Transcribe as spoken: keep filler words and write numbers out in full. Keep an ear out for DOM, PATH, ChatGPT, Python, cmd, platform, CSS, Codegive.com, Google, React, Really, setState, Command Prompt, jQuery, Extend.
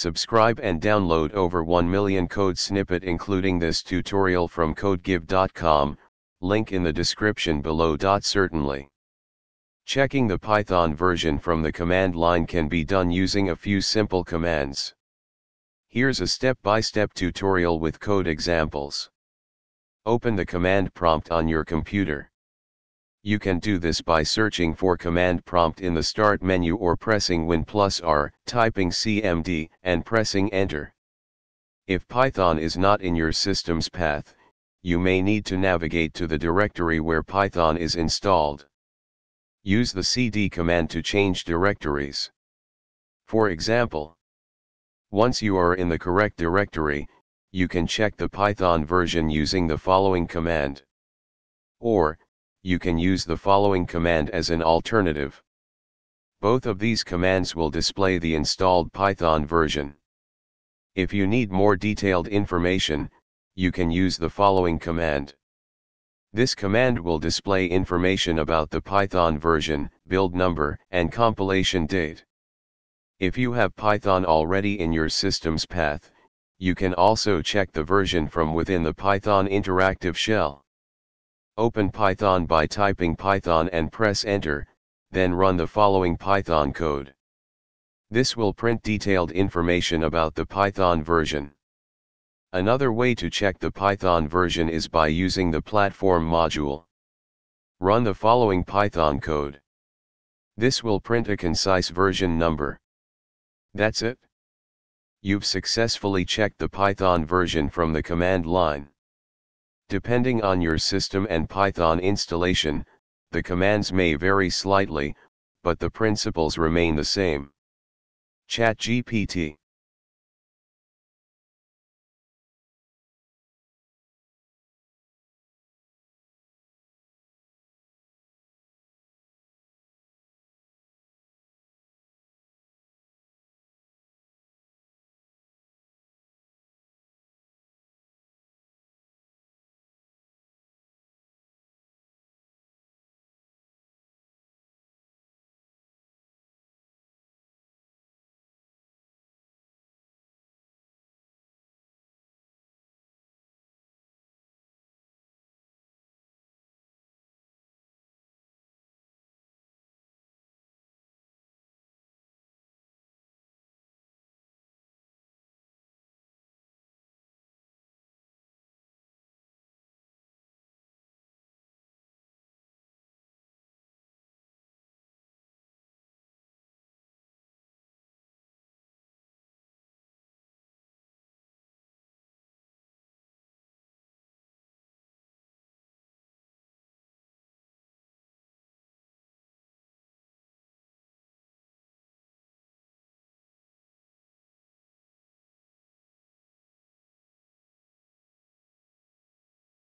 Subscribe and download over one million code snippet including this tutorial from Codegive dot com, link in the description below. Certainly. Checking the Python version from the command line can be done using a few simple commands. Here's a step-by-step tutorial with code examples. Open the command prompt on your computer. You can do this by searching for command prompt in the start menu or pressing Win plus R, typing C M D, and pressing enter. If Python is not in your system's path, you may need to navigate to the directory where Python is installed. Use the C D command to change directories. For example, once you are in the correct directory, you can check the Python version using the following command. Or, you can use the following command as an alternative. Both of these commands will display the installed Python version. If you need more detailed information, you can use the following command. This command will display information about the Python version, build number, and compilation date. If you have Python already in your system's path, you can also check the version from within the Python interactive shell. Open Python by typing Python and press enter, then run the following Python code. This will print detailed information about the Python version. Another way to check the Python version is by using the platform module. Run the following Python code. This will print a concise version number. That's it. You've successfully checked the Python version from the command line. Depending on your system and Python installation, the commands may vary slightly, but the principles remain the same. ChatGPT.